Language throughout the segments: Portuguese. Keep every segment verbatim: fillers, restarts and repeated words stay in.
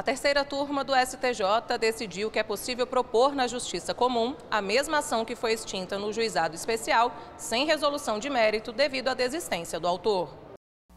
A terceira turma do S T J decidiu que é possível propor na Justiça Comum a mesma ação que foi extinta no Juizado Especial, sem resolução de mérito devido à desistência do autor.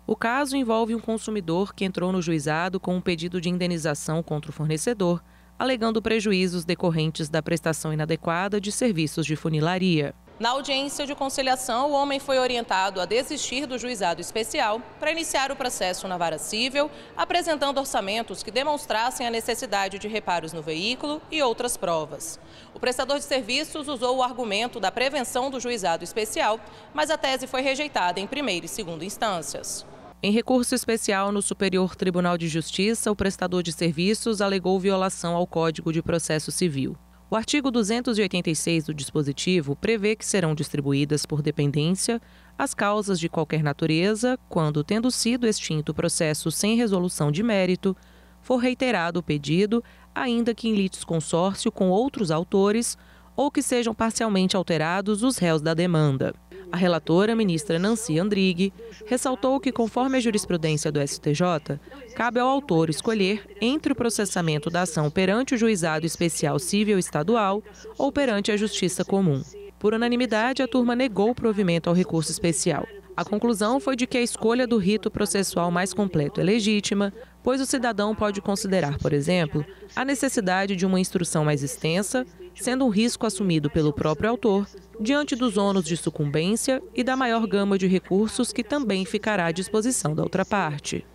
O caso envolve um consumidor que entrou no juizado com um pedido de indenização contra o fornecedor, alegando prejuízos decorrentes da prestação inadequada de serviços de funilaria. Na audiência de conciliação, o homem foi orientado a desistir do juizado especial para iniciar o processo na vara cível, apresentando orçamentos que demonstrassem a necessidade de reparos no veículo e outras provas. O prestador de serviços usou o argumento da prevenção do juizado especial, mas a tese foi rejeitada em primeira e segunda instâncias. Em recurso especial no Superior Tribunal de Justiça, o prestador de serviços alegou violação ao Código de Processo Civil. O artigo duzentos e oitenta e seis do dispositivo prevê que serão distribuídas por dependência as causas de qualquer natureza quando, tendo sido extinto o processo sem resolução de mérito, for reiterado o pedido, ainda que em litisconsórcio com outros autores ou que sejam parcialmente alterados os réus da demanda. A relatora, ministra Nancy Andrighi, ressaltou que, conforme a jurisprudência do S T J, cabe ao autor escolher entre o processamento da ação perante o Juizado Especial Cível Estadual ou perante a Justiça Comum. Por unanimidade, a turma negou o provimento ao recurso especial. A conclusão foi de que a escolha do rito processual mais completo é legítima, pois o cidadão pode considerar, por exemplo, a necessidade de uma instrução mais extensa, sendo um risco assumido pelo próprio autor, diante dos ônus de sucumbência e da maior gama de recursos que também ficará à disposição da outra parte.